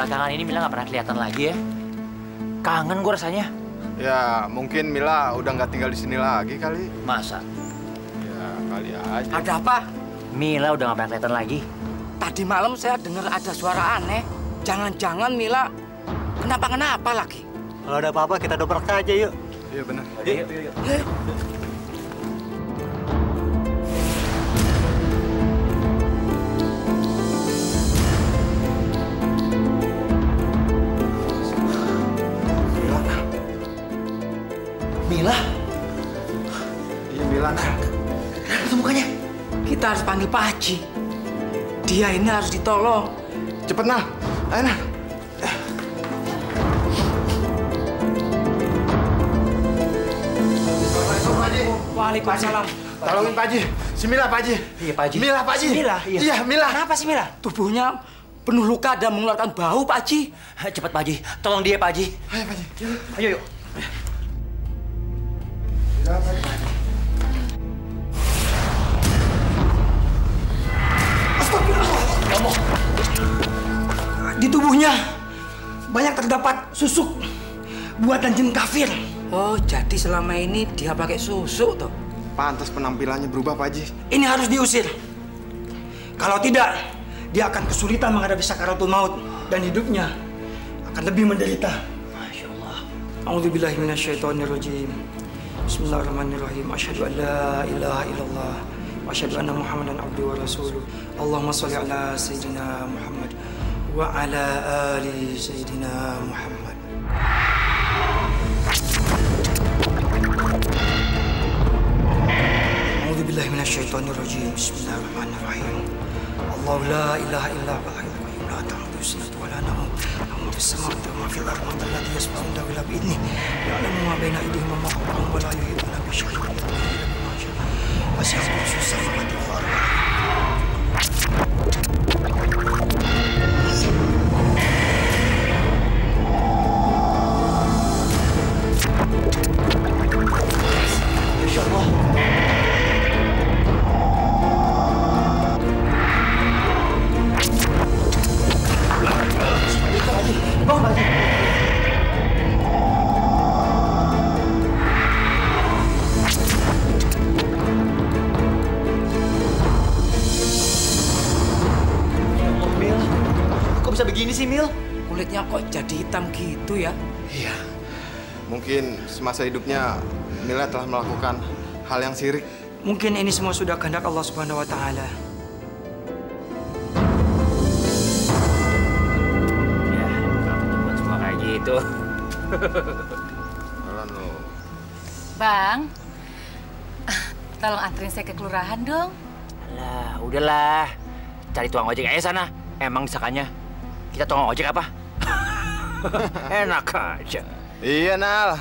belakangan ini Mila nggak pernah kelihatan lagi ya. Kangen gue rasanya. Ya, mungkin Mila udah nggak tinggal di sini lagi kali. Masa? Ya, kali aja. Ada apa? Mila udah nggak pernah kelihatan lagi. Tadi malam saya dengar ada suara aneh. Jangan-jangan Mila kenapa-kenapa lagi. Kalau ada apa-apa kita dobrak aja yuk. Iya benar. Yuk. Mila? Iya, Mila. Itu mukanya. Kita harus panggil Pak Haji. Dia ini harus ditolong. Cepet, Nal. Ayo, Nal. Assalamualaikum, Pak Haji. Waalaikumsalam. Tolongin Pak Haji. Si Mila, Pak Haji. Iya, Pak Haji. Mila, Pak Haji. Si Mila? Iya, Mila. Kenapa sih, Mila? Tubuhnya penuh luka dan mengeluarkan bau, Pak Haji. Cepet, Pak Haji. Tolong dia, Pak Haji. Ayo, Pak Haji. Ayo, yuk. Astagfirullah. Di tubuhnya banyak terdapat susuk buatan jin kafir. Oh, jadi selama ini dia pakai susuk tuh. Pantas penampilannya berubah, Pak Haji. Ini harus diusir. Kalau tidak, dia akan kesulitan menghadapi sakaratul maut dan hidupnya akan lebih menderita. Masya Allah. A'udzubillahi minasyaitonirrajim. Bismillahirrahmanirrahim. Asyhadu an la ilaha illallah wa asyhadu anna Muhammadan abduhu wa rasuluh. Allahumma shalli ala sayyidina Muhammad wa ala ali sayyidina Muhammad. A'udzu billahi minasyaitonir rajim. Bismillahirrahmanirrahim. Allahu la ilaha illa huwal hayyul la ta'khudhuhu sinatun wa la nawm. Masya Allah. Begini sih, Mil. Kulitnya kok jadi hitam gitu ya? Iya. Mungkin semasa hidupnya Mila telah melakukan hal yang syirik. Mungkin ini semua sudah kehendak Allah Subhanahu wa Ta'ala. Ya, kamu buat semua kayak gitu. Bang, tolong anterin saya ke kelurahan dong. Alah, udahlah. Cari tukang ojek aja sana. Emang disakanya kita tolong ojek apa? Enak aja. Iya, Nal.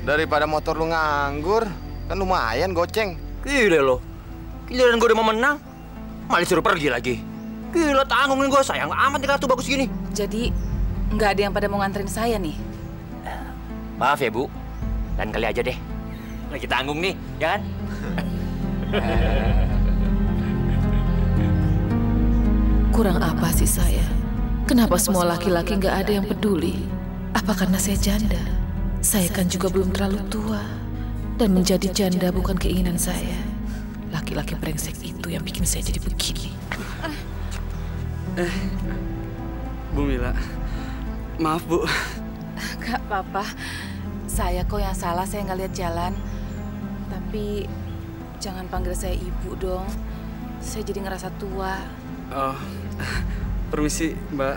Daripada motor lu nganggur, kan lumayan goceng. Gila lo. Giliran gue udah mau menang, malah disuruh pergi lagi. Gila, tanggungin gue. Sayang amat nih kartu bagus gini. Jadi, nggak ada yang pada mau nganterin saya nih? Maaf ya, Bu. Lain kali aja deh. Lagi tanggung nih, ya kan? Kurang apa sih saya? Kenapa semua laki-laki nggak ada yang peduli? Apa karena saya janda? Saya kan juga belum terlalu tua. Dan menjadi janda bukan keinginan saya. Laki-laki brengsek itu yang bikin saya jadi begini. Bu Mila, maaf Bu. Gak apa-apa. Saya kok yang salah, saya nggak lihat jalan. Tapi jangan panggil saya ibu dong. Saya jadi ngerasa tua. Oh. Permisi, Mbak.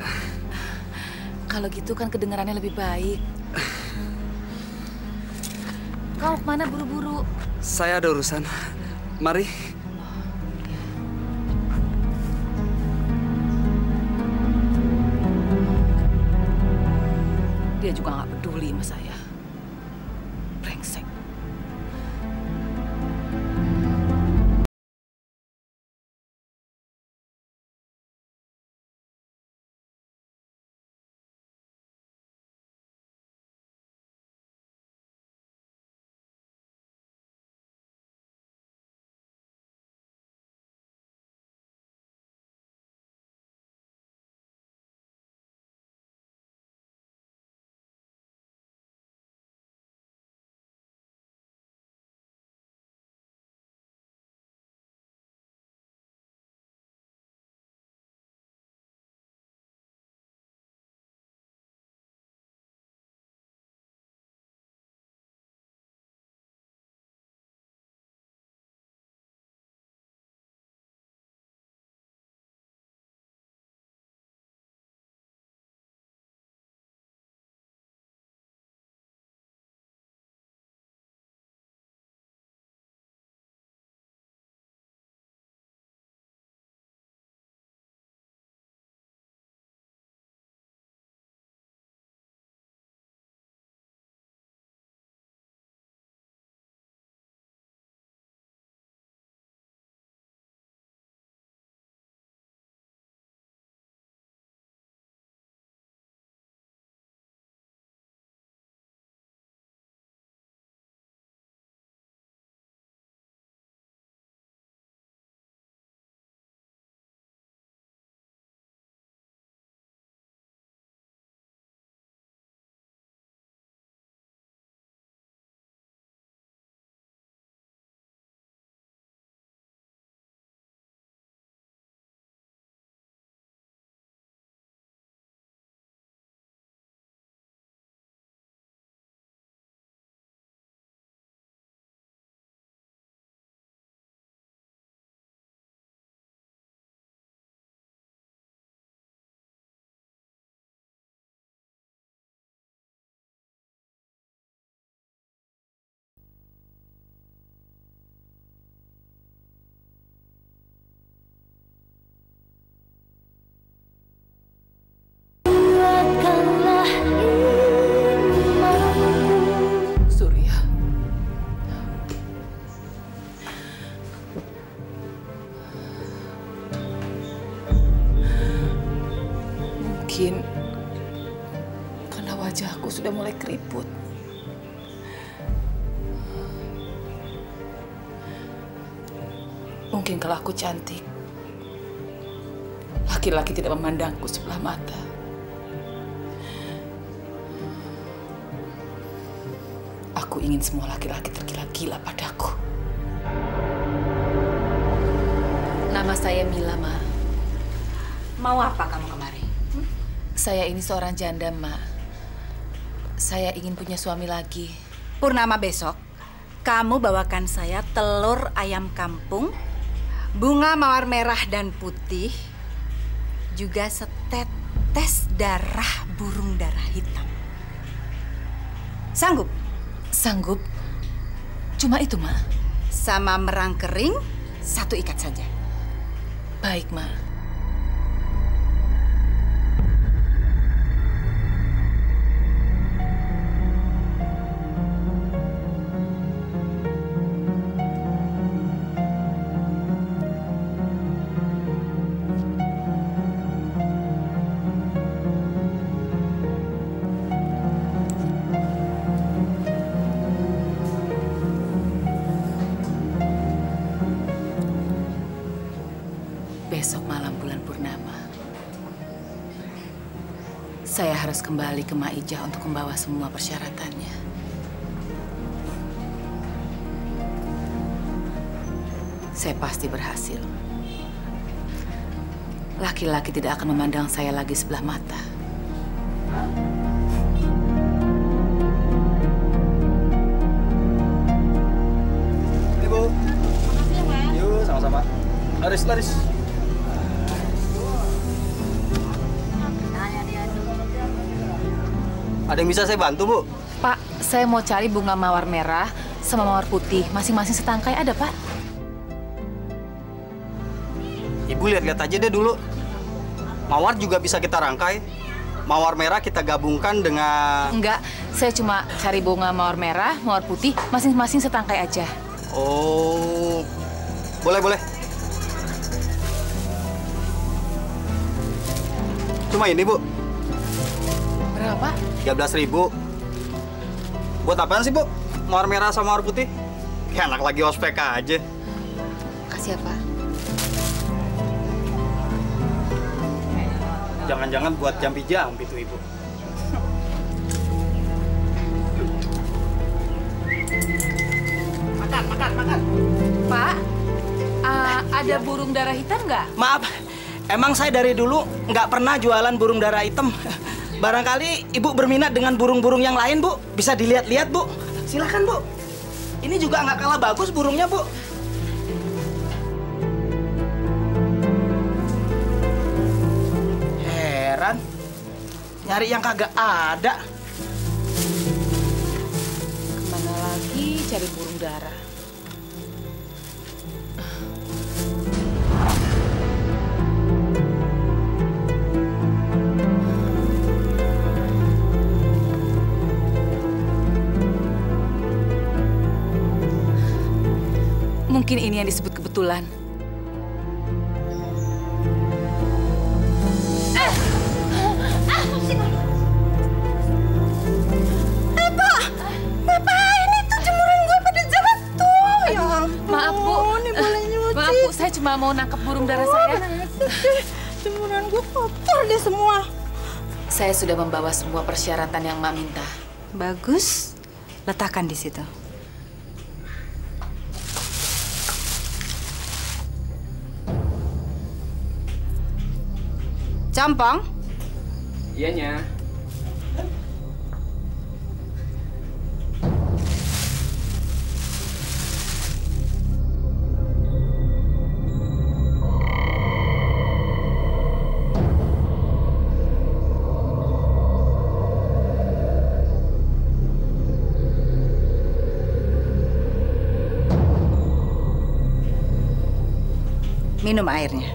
Kalau gitu kan kedengarannya lebih baik. Kau kemana buru-buru? Saya ada urusan. Mari. Dia juga nggak peduli sama saya. Brengsek. mungkin karena wajahku sudah mulai keriput. Mungkin kalau aku cantik, laki-laki tidak memandangku sebelah mata. Aku ingin semua laki-laki tergila-gila padaku. Nama saya Mila, Ma. Mau apa kamu kemari? Saya ini seorang janda, Ma. Saya ingin punya suami lagi. Purnama besok, kamu bawakan saya telur ayam kampung, bunga mawar merah dan putih, juga setetes darah burung darah hitam. Sanggup? Sanggup. Cuma itu, Ma. Sama merang kering, satu ikat saja. Baik, Ma. Besok malam bulan purnama, saya harus kembali ke Ma'Ijah untuk membawa semua persyaratannya. Saya pasti berhasil. Laki-laki tidak akan memandang saya lagi sebelah mata. Ibu. Makasih, Mas. Yuk, sama-sama. Laris. Ada yang bisa saya bantu, Bu? Pak, saya mau cari bunga mawar merah sama mawar putih. Masing-masing setangkai ada, Pak. Ibu lihat-lihat aja deh dulu. Mawar juga bisa kita rangkai. Mawar merah kita gabungkan dengan... Enggak, saya cuma cari bunga mawar merah, mawar putih, masing-masing setangkai aja. Oh, boleh. Cuma ini, Bu. Berapa? 13.000. Buat apaan sih, Bu? Mawar merah sama mawar putih? Ya, anak lagi ospek aja. Kasih apa? Jangan-jangan buat jampi-jampi tuh, Ibu. Makan. Pak, ada burung darah hitam nggak? Maaf, emang saya dari dulu nggak pernah jualan burung darah hitam. Barangkali Ibu berminat dengan burung-burung yang lain, Bu. Bisa dilihat-lihat, Bu. Silakan, Bu. Ini juga nggak kalah bagus burungnya, Bu. Heran. Nyari yang kagak ada. Kemana lagi cari burung darah? Mungkin ini yang disebut kebetulan. Bapak, ini tuh jemuran gue pada jatuh. Ya ampun. Maaf, Bu. Maaf, Bu, saya cuma mau nangkep burung darah saya. Jemuran gue kotor deh semua. Saya sudah membawa semua persyaratan yang Mak minta. Bagus, letakkan di situ. Gampang? Iyanya. Minum airnya.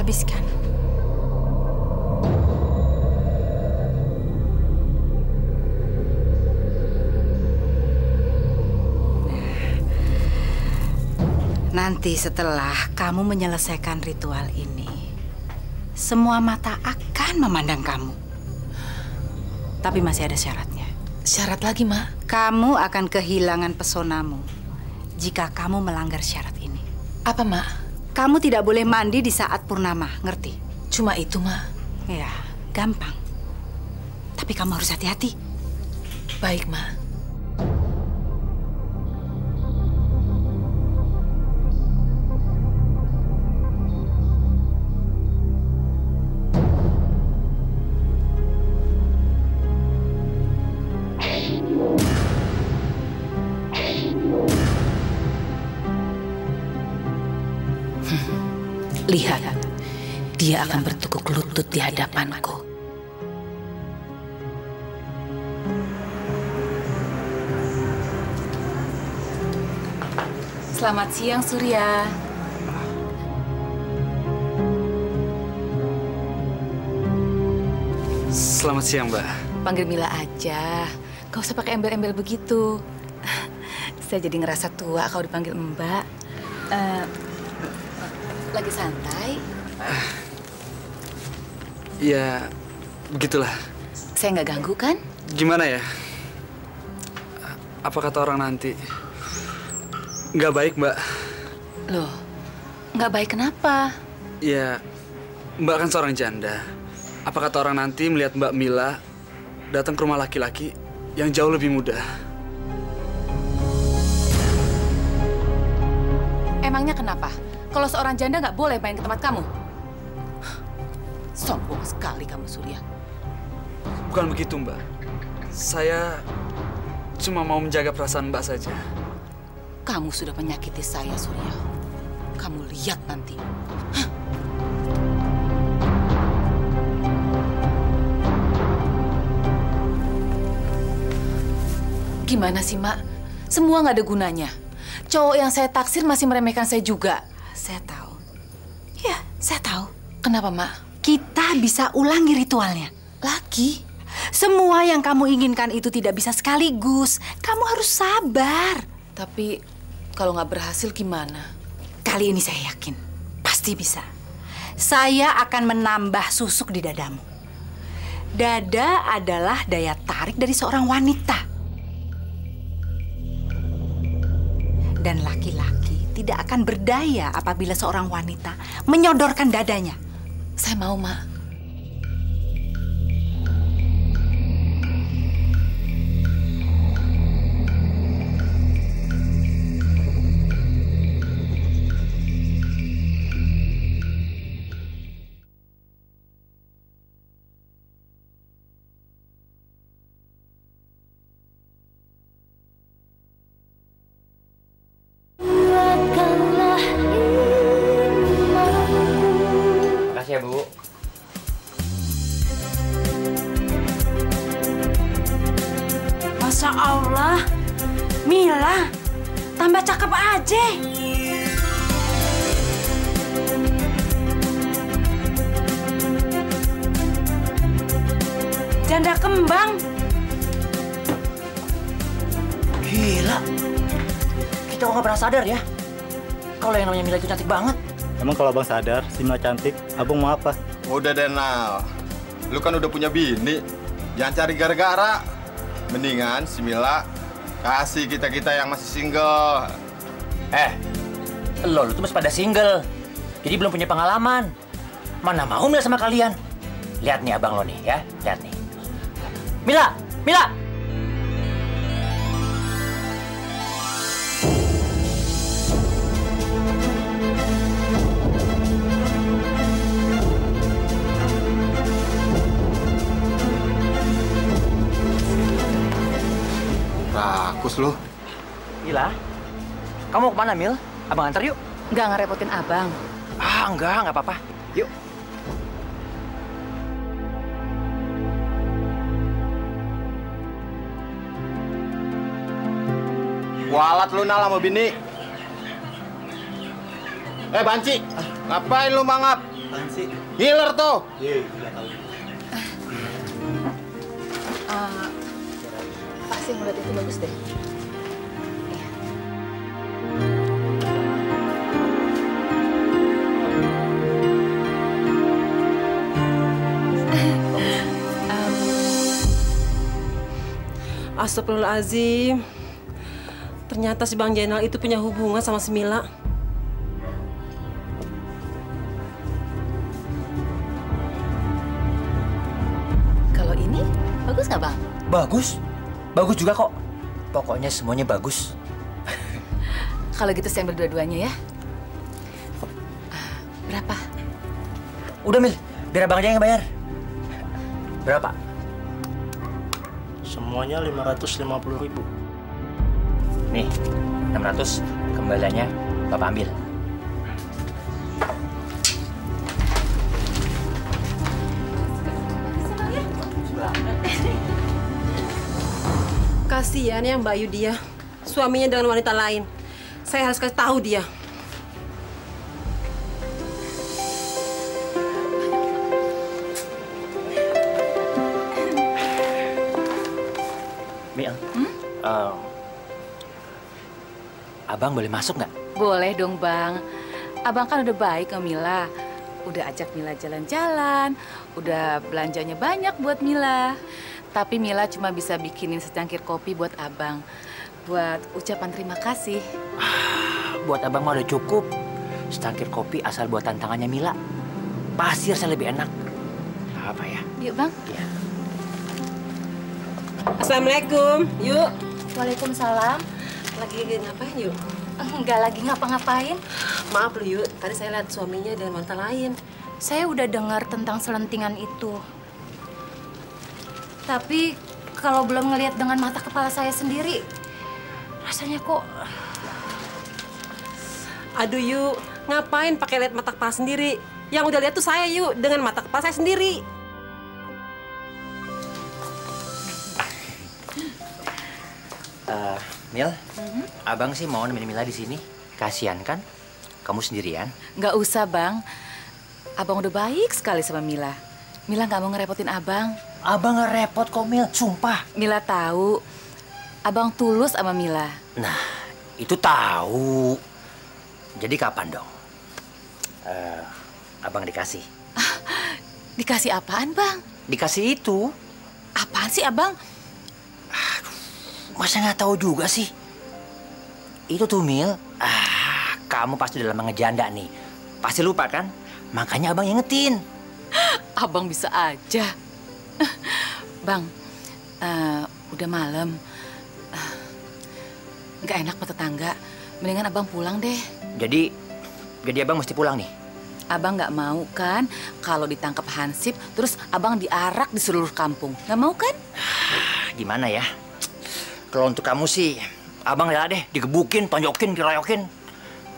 Habiskan. Nanti setelah kamu menyelesaikan ritual ini, semua mata akan memandang kamu. Tapi masih ada syaratnya. Syarat lagi, Ma? Kamu akan kehilangan pesonamu jika kamu melanggar syarat ini. Apa, Ma? Kamu tidak boleh mandi di saat purnama, ngerti? Cuma itu, Ma. Ya, gampang. Tapi kamu harus hati-hati. Baik, Ma. Lihat, dia akan bertukuk lutut di hadapanku. Selamat siang, Surya. Selamat siang, Mbak. Panggil Mila aja. Gak usah pakai embel-embel begitu. Saya jadi ngerasa tua kalau dipanggil Mbak. Lagi santai? Ya, begitulah. Saya nggak ganggu, kan? Gimana ya? Apa kata orang nanti? Nggak baik, Mbak. Loh, nggak baik kenapa? Ya, Mbak kan seorang janda. Apa kata orang nanti melihat Mbak Mila datang ke rumah laki-laki yang jauh lebih muda? Emangnya kenapa? Kalau seorang janda nggak boleh main ke tempat kamu. Sombong sekali kamu, Surya. Bukan begitu, Mbak. Saya cuma mau menjaga perasaan Mbak saja. Kamu sudah menyakiti saya, Surya. Kamu lihat nanti. Hah? Gimana sih, Mak? Semua nggak ada gunanya. Cowok yang saya taksir masih meremehkan saya juga. Saya tahu. Ya, saya tahu. Kenapa, Mak? Kita bisa ulangi ritualnya. Lagi? Semua yang kamu inginkan itu tidak bisa sekaligus. Kamu harus sabar. Tapi, kalau nggak berhasil gimana? Kali ini saya yakin. Pasti bisa. Saya akan menambah susuk di dadamu. Dada adalah daya tarik dari seorang wanita. Dan laki-laki tidak akan berdaya apabila seorang wanita menyodorkan dadanya. Saya mau, Ma. Masya Allah, Mila, tambah cakep aja. Janda kembang. Gila, kita nggak pernah sadar ya, kalau yang namanya Mila itu cantik banget. Emang kalau abang sadar, si Mila cantik, abang mau apa? Udah deh, Nal. Lu kan udah punya bini, jangan cari gara-gara. Mendingan si Mila kasih kita-kita yang masih single. Lo tuh masih pada single. Jadi belum punya pengalaman. Mana mau Mila sama kalian. Lihat nih abang lo nih ya, lihat nih. Mila! Mila! Lu. Mila, kamu mau kemana, Mil? Abang antar yuk. Nggak ngerepotin abang. Ah, nggak apa-apa. Yuk. Walat lu, Nal, sama bini. Banci. Ngapain lu mangap? Banci. Giler tuh. Iya, gila tahu. Pasti mulut itu bagus deh. Astagfirullahaladzim. Ternyata si Bang Jainal itu punya hubungan sama si Mila. Kalau ini, bagus nggak, Bang? Bagus. Bagus juga kok. Pokoknya semuanya bagus. Kalau gitu saya ambil dua-duanya ya. Berapa? Udah, Mil. Biar Abang aja yang bayar. Berapa? Semuanya 550.000. Nih, 600 kembaliannya Bapak ambil. Kasihan ya Mbak Ayu dia. Suaminya dengan wanita lain. Saya harus kasih tahu dia. Abang boleh masuk nggak? Boleh dong, Bang. Abang kan udah baik ke Mila. Udah ajak Mila jalan-jalan. Udah belanjanya banyak buat Mila. Tapi Mila cuma bisa bikinin secangkir kopi buat Abang. Buat ucapan terima kasih. Buat Abang mah udah cukup. Secangkir kopi asal buatan tangannya Mila. Pasti rasanya lebih enak. Apa ya? Yuk, Bang. Ya. Assalamualaikum. Yuk. Waalaikumsalam. Lagi ngapain, Yuk? Enggak lagi ngapa-ngapain. Maaf loh, Yuk. Tadi saya lihat suaminya dengan wanita lain. Saya udah dengar tentang selentingan itu. Tapi kalau belum ngelihat dengan mata kepala saya sendiri, rasanya kok... Aduh, Yuk. Ngapain pakai lihat mata kepala sendiri? Yang udah lihat tuh saya, Yuk. Dengan mata kepala saya sendiri. Mil, Abang sih mau nemenin Mila di sini. Kasihan kan? Kamu sendirian? Nggak usah, Bang. Abang udah baik sekali sama Mila. Mila nggak mau ngerepotin Abang. Abang nggak repot kok, Mil. Sumpah. Mila tahu. Abang tulus sama Mila. Nah, itu tahu. Jadi kapan dong? Abang dikasih. Dikasih apaan, Bang? Dikasih itu. Apaan sih, Abang? Masa nggak tahu juga sih? Itu tuh, Mil. Kamu pasti udah lama ngejanda nih. Pasti lupa, kan? Makanya Abang ingetin. Abang bisa aja. Bang, udah malam. Nggak enak sama tetangga. Mendingan Abang pulang deh. Jadi Abang mesti pulang nih? Abang nggak mau, kan? Kalau ditangkap hansip, terus Abang diarak di seluruh kampung. Nggak mau, kan? Gimana ya? Kalau untuk kamu sih, Abang rela deh digebukin, tonjokin, dirayokin.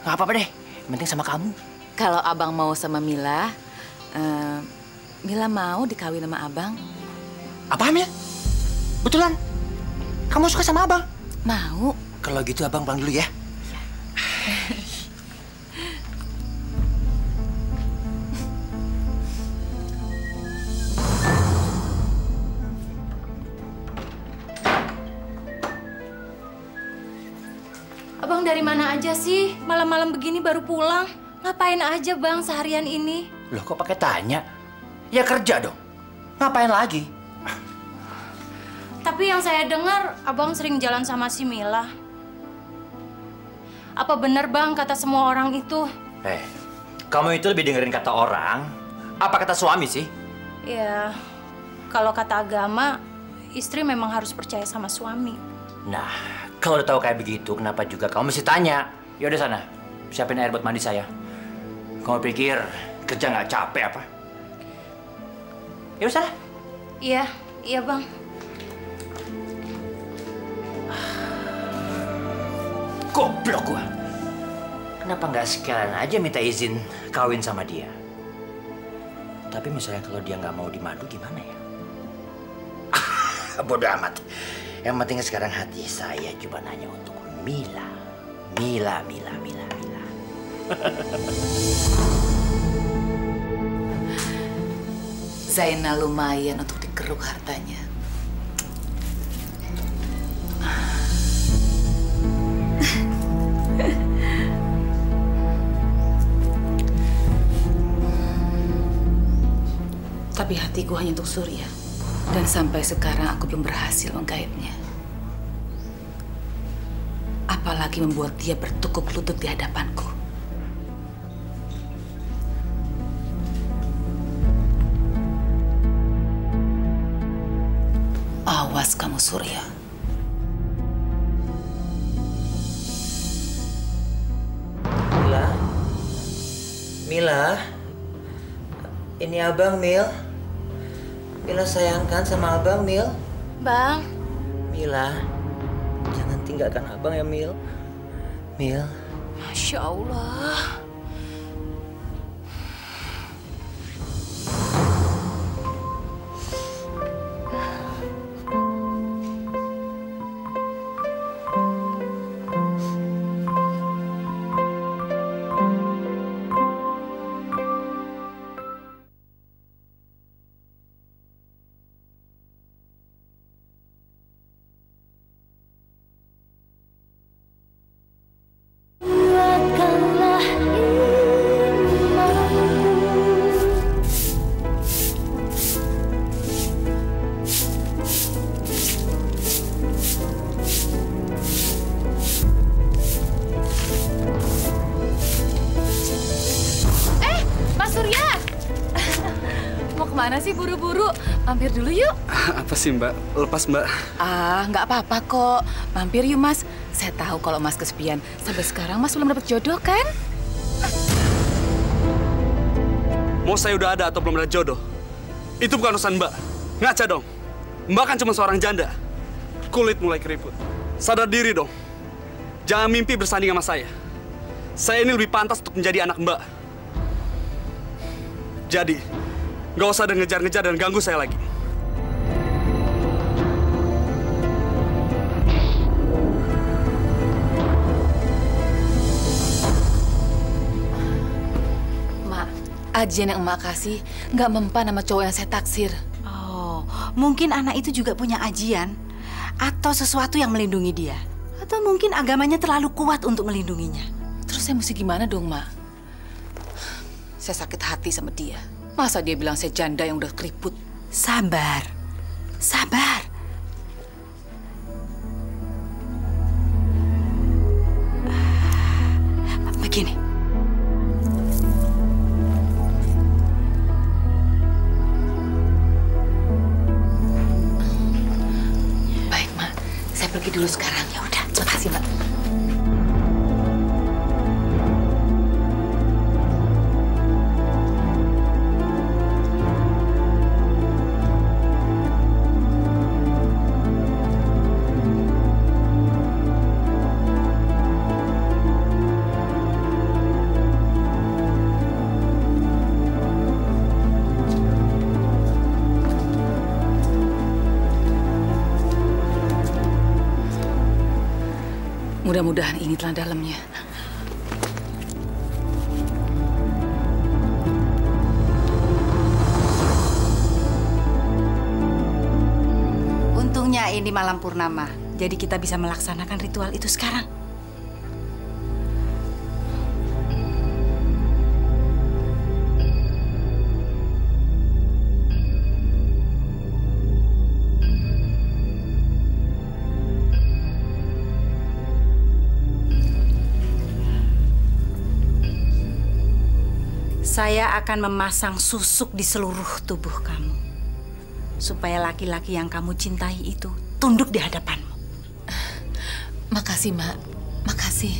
Nggak apa-apa deh, yang penting sama kamu. Kalau Abang mau sama Mila, Mila mau dikawin sama Abang. Apa, Mil? Betulan? Kamu suka sama Abang? Mau. Kalau gitu Abang pulang dulu ya. Abang dari mana aja sih? Malam-malam begini baru pulang. Ngapain aja, Bang, seharian ini? Loh, kok pakai tanya? Ya kerja dong. Ngapain lagi? Tapi yang saya dengar, Abang sering jalan sama si Mila. Apa benar, Bang, kata semua orang itu? Kamu itu lebih dengerin kata orang, apa kata suami sih? Ya, kalau kata agama, istri memang harus percaya sama suami. Nah, kalau udah tahu kayak begitu, kenapa juga kamu mesti tanya? Ya udah sana, siapin air buat mandi saya. Kamu pikir kerja nggak capek apa? Ya udah sana. Iya, Bang. Goblok gua. Kenapa nggak sekalian aja minta izin kawin sama dia? Tapi misalnya kalau dia nggak mau dimadu gimana ya? Bodoh amat. Yang penting sekarang hati saya coba nanya untuk Mila. Mila. Zainal lumayan untuk dikeruk hartanya. Tapi hatiku hanya untuk Surya. Dan sampai sekarang aku belum berhasil menggaibnya. apalagi membuat dia bertukuk lutut di hadapanku. Awas kamu, Surya. Mila? Mila? Ini Abang, Mil. Mila sayangkan sama Abang, Mil. Bang. Mila, jangan tinggalkan Abang ya, Mil. Mil. Masya Allah. Mampir dulu yuk. Apa sih Mbak? Lepas Mbak. Ah, nggak apa-apa kok. Mampir yuk Mas. Saya tahu kalau Mas kesepian. Sampai sekarang Mas belum dapat jodoh kan? Mau saya udah ada atau belum ada jodoh, itu bukan urusan Mbak. Ngaca dong. Mbak kan cuma seorang janda. Kulit mulai keriput. Sadar diri dong. Jangan mimpi bersanding sama saya. Saya ini lebih pantas untuk menjadi anak Mbak. Jadi, nggak usah ada ngejar-ngejar dan ganggu saya lagi. Mak, ajian yang Mak kasih nggak mempan sama cowok yang saya taksir. Oh, mungkin anak itu juga punya ajian atau sesuatu yang melindungi dia. Atau mungkin agamanya terlalu kuat untuk melindunginya. Terus saya mesti gimana dong, Mak? Saya sakit hati sama dia. Masa dia bilang saya janda yang udah keriput? Sabar. Sabar. Begini. Baik, Mak. Saya pergi dulu sekarang. Ya udah, terima kasih, Mak. Mudah-mudahan ini telah dalamnya. Untungnya ini malam purnama, jadi kita bisa melaksanakan ritual itu sekarang. Saya akan memasang susuk di seluruh tubuh kamu. Supaya laki-laki yang kamu cintai itu tunduk di hadapanmu. Makasih, Mak. Makasih.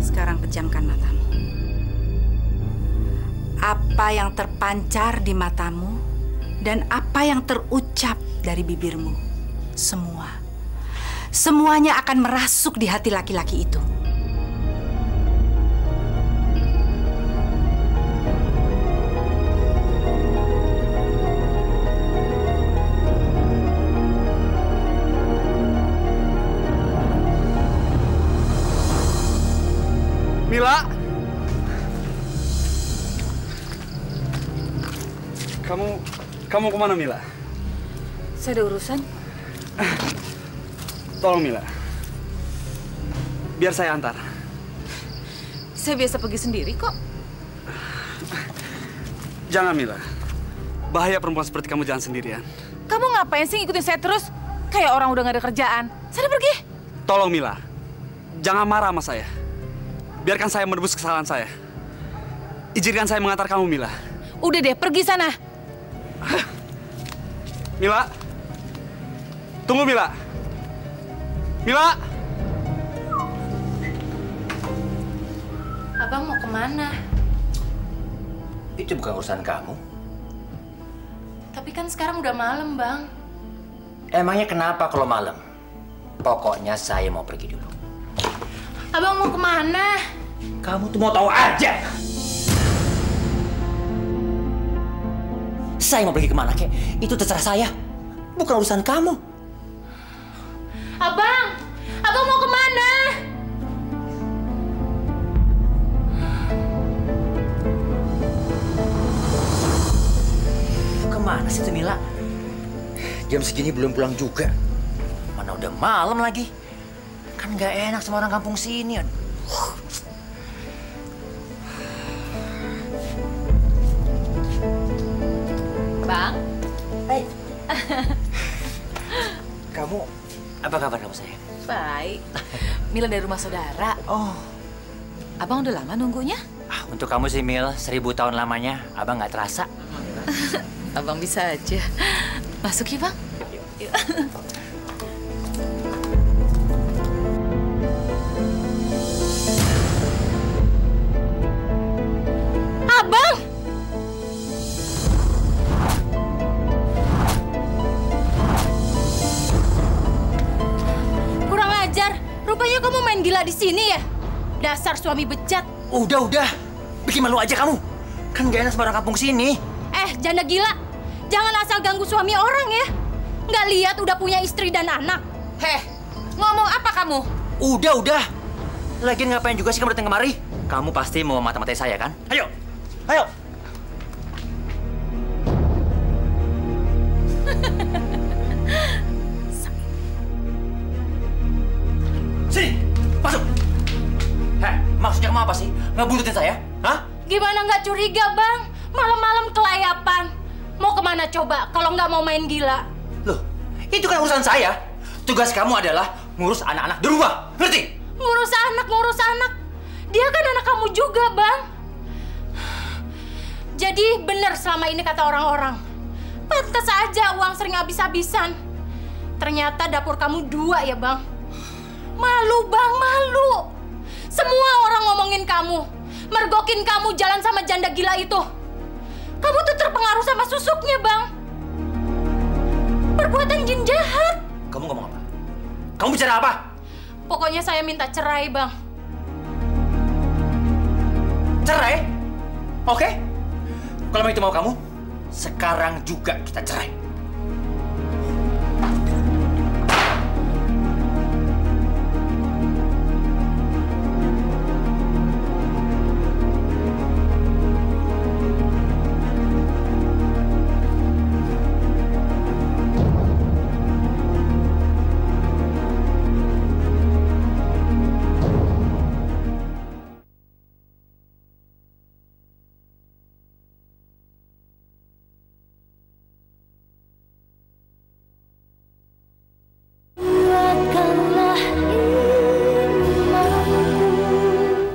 Sekarang pejamkan matamu. Apa yang terpancar di matamu dan apa yang terucap dari bibirmu, semuanya akan merasuk di hati laki-laki itu. Mila! Kamu kemana, Mila? Saya ada urusan. Tolong, Mila. Biar saya antar. Saya biasa pergi sendiri kok. Jangan, Mila. Bahaya perempuan seperti kamu jalan sendirian. Kamu ngapain sih ngikutin saya terus? Kayak orang udah gak ada kerjaan. Sana pergi. Tolong Mila, jangan marah sama saya. Biarkan saya menebus kesalahan saya. Izinkan saya mengantar kamu, Mila. Udah deh, pergi sana. Mila. Tunggu, Mila. Mila. Abang mau kemana? Itu bukan urusan kamu. Tapi kan sekarang udah malam, Bang. Emangnya kenapa kalau malam? Pokoknya saya mau pergi dulu. Abang mau kemana? Kamu tuh mau tahu aja. Saya mau pergi kemana, kek? Itu terserah saya. Bukan urusan kamu. Abang! Abang mau kemana? Kemana sih Mila? Jam segini belum pulang juga. Mana udah malam lagi. Kan nggak enak sama orang kampung sini. Bang. Hey. Kamu, apa kabar kamu sayang? Baik. Mila dari rumah saudara. Oh. Abang udah lama nunggunya? Ah, untuk kamu sih Mil, 1000 tahun lamanya. Abang nggak terasa. Abang bisa aja. Masuk ya, Bang. Yuk. Abang! Kurang ajar. Rupanya kamu main gila di sini ya? Dasar suami bejat. Udah. Bikin malu aja kamu. Kan gak enak sama orang kampung sini. Janda gila. Jangan asal ganggu suami orang ya. Nggak lihat udah punya istri dan anak. Heh, ngomong apa kamu? Udah. Lagian ngapain juga sih kamu datang kemari? Kamu pasti mau mata-matai saya kan? Ayo. Sini, masuk. Heh, maksudnya kamu apa sih? Ngebuntutin saya? Hah? Gimana nggak curiga, Bang? Malam-malam kelayapan. Mau kemana coba kalau nggak mau main gila? Loh, itu kan urusan saya. Tugas kamu adalah ngurus anak-anak di rumah, ngerti? Ngurus anak. Dia kan anak kamu juga, Bang. Jadi benar selama ini kata orang-orang. Pantes aja uang sering habis-habisan. Ternyata dapur kamu 2 ya, Bang. Malu, Bang, malu. Semua orang ngomongin kamu. Mergokin kamu jalan sama janda gila itu. Kamu tuh terpengaruh sama susuknya, Bang. Perbuatan jin jahat. Kamu ngomong apa? Kamu bicara apa? Pokoknya saya minta cerai, Bang. Cerai? Oke. Kalau itu mau kamu, sekarang juga kita cerai.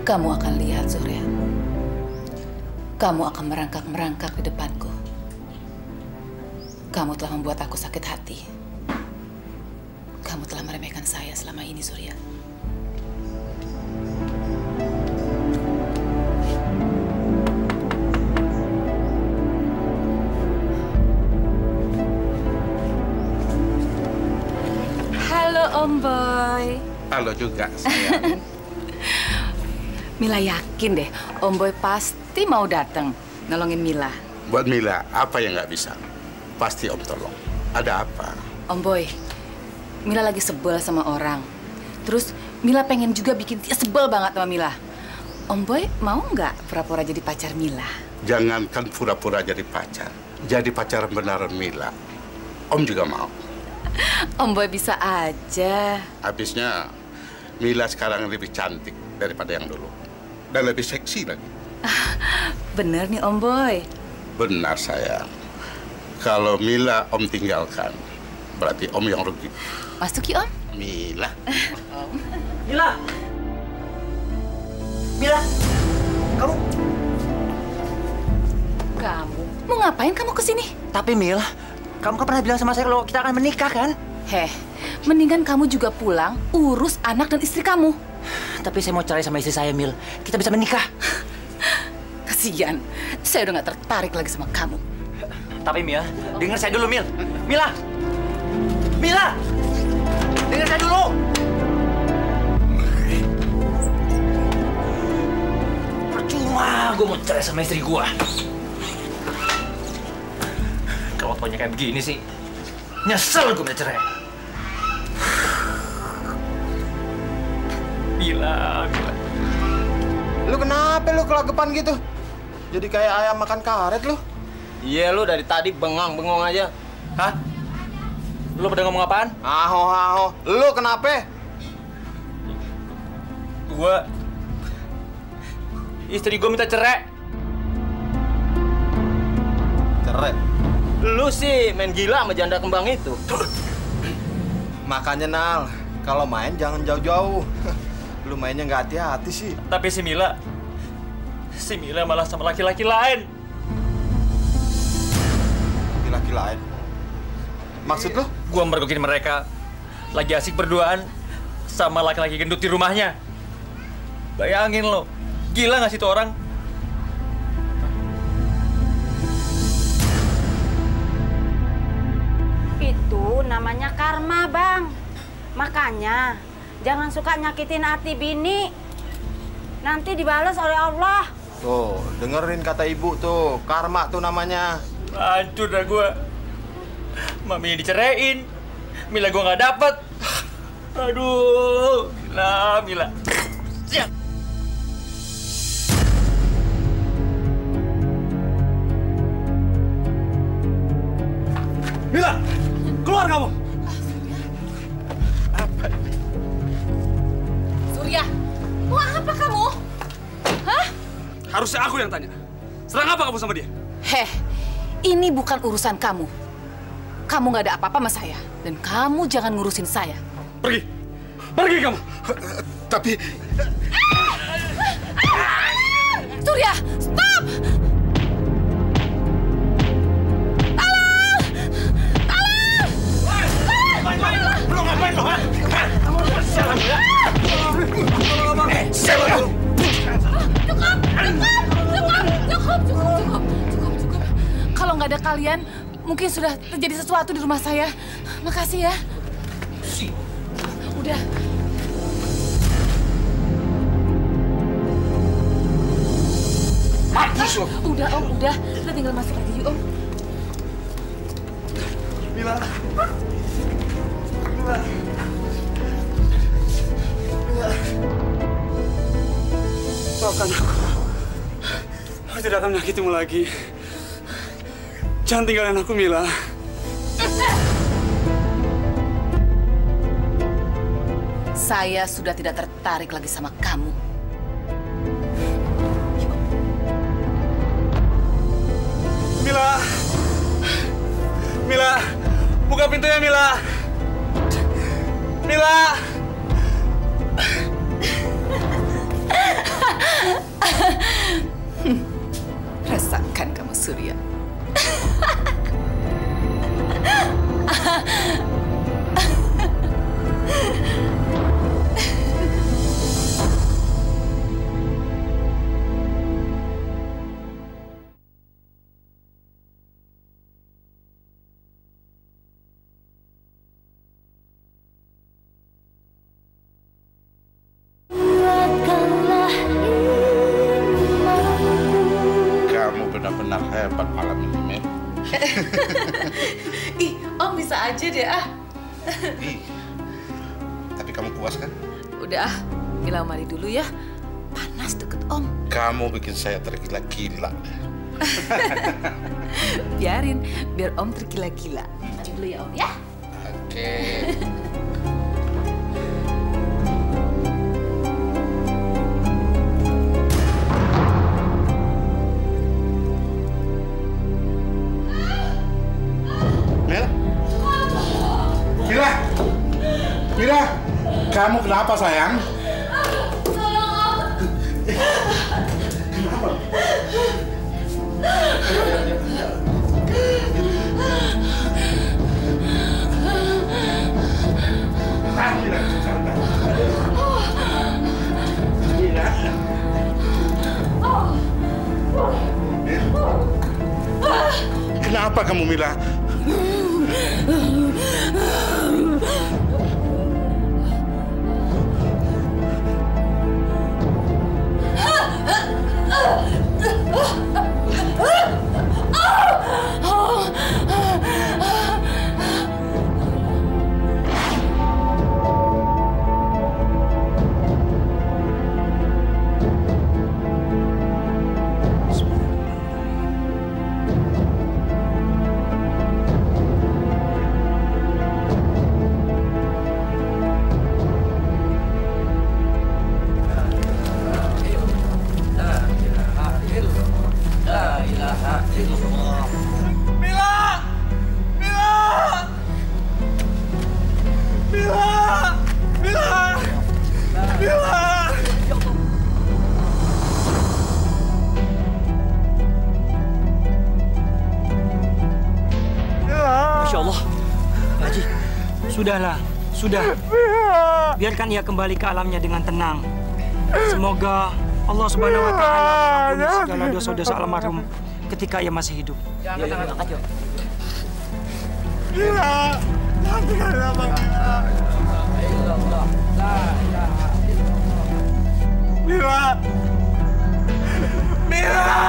Kamu akan lihat, Surya. Kamu akan merangkak-merangkak di depanku. Kamu telah membuat aku sakit hati. Kamu telah meremehkan saya selama ini, Surya. Halo, Om Boy. Halo juga, sayang. Mila yakin deh, Om Boy pasti mau datang nolongin Mila. Buat Mila, apa yang nggak bisa? Pasti Om tolong. Ada apa? Om Boy, Mila lagi sebel sama orang. Terus Mila pengen juga bikin dia sebel banget sama Mila. Om Boy mau nggak pura-pura jadi pacar Mila? Jangankan pura-pura jadi pacar. Jadi pacar beneran Mila. Om juga mau. Om Boy bisa aja. Habisnya Mila sekarang lebih cantik daripada yang dulu. Dan lebih seksi lagi. Bener nih, Om Boy. Benar, sayang. Kalau Mila Om tinggalkan, berarti Om yang rugi. Masuk ya Om. Mila. Mila. Mila. Kamu. Kamu mau ngapain kamu kesini? Tapi Mila, kamu kan pernah bilang sama saya kalau kita akan menikah kan? Heh, mendingan kamu juga pulang urus anak dan istri kamu. Tapi saya mau cerai sama istri saya, Mil. Kita bisa menikah. Kasihan, saya udah nggak tertarik lagi sama kamu. Tapi Mil, dengar saya dulu, Mil. Mila! Mila! Dengar saya dulu! Percuma gue mau cerai sama istri gue. Kalau taunya kayak begini sih, nyesel gue mau cerai. Mila, Mila. Lu kenapa lu kelagepan gitu? Jadi kayak ayam makan karet lu. Iya, lu dari tadi bengang-bengong aja. Hah? Lu pada ngomong apaan? Aho-aho. Lu kenapa? Gua... Istri gua minta cerai. Cerai? Lu sih main gila sama janda kembang itu. Makanya, Nal, kalau main jangan jauh-jauh. Lu mainnya nggak hati-hati sih. Tapi si Mila... Si Mila malah sama laki-laki lain. Lain. Maksud lo? Gua mergokin mereka. Lagi asik berduaan sama laki-laki gendut di rumahnya. Bayangin lo. Gila nggak sih itu orang? Itu namanya karma, Bang. Makanya jangan suka nyakitin hati bini. Nanti dibalas oleh Allah. Tuh, dengerin kata ibu tuh. Karma tuh namanya. Hancur dah gue. Maminya diceraiin. Mila gue nggak dapet. Aduh. Mila, Mila. Siap. Mila, keluar kamu. Apa? Surya, mau apa kamu? Hah? Harusnya aku yang tanya. Serang apa kamu sama dia? Heh. Ini bukan urusan kamu. Kamu nggak ada apa-apa sama saya. Dan kamu jangan ngurusin saya. Pergi! Pergi kamu! Tapi... Surya! Stop! Tolong! Tolong! Bro, ngapain lo, ha? Salam, ya? Salam! Cukup! Cukup! Cukup! Cukup! Kalau nggak ada kalian, mungkin sudah terjadi sesuatu di rumah saya. Makasih ya. Udah. Mampus lo. Udah, Om. Udah. Kita tinggal masuk aja yuk, Om. Mila. Mila. Mila. Maafkan aku. Aku tidak akan menyakitimu lagi. Jangan tinggalin aku, Mila. Saya sudah tidak tertarik lagi sama kamu. Mila! Mila! Buka pintunya, Mila! Mila! Rasakan kamu, Surya. Kamu benar-benar hebat malam ini, Mel. Ih, Om bisa aja deh, ah. Ih, tapi kamu puas kan? Udah, Mila mari dulu ya. Panas deket Om. Kamu bikin saya tergila-gila. Biarin, biar Om tergila-gila. Mari dulu ya, Om ya. Oke. Kamu kenapa, sayang? Tolong Om. Kenapa? Kenapa kamu, Mila? Sudahlah, sudah. Biarkan ia kembali ke alamnya dengan tenang. Semoga Allah Subhanahu Wa Taala mengampuni segala dosa-dosa almarhum ketika ia masih hidup. Jangan angkat yuk. Bila, nanti kalau bang. Bila, bila.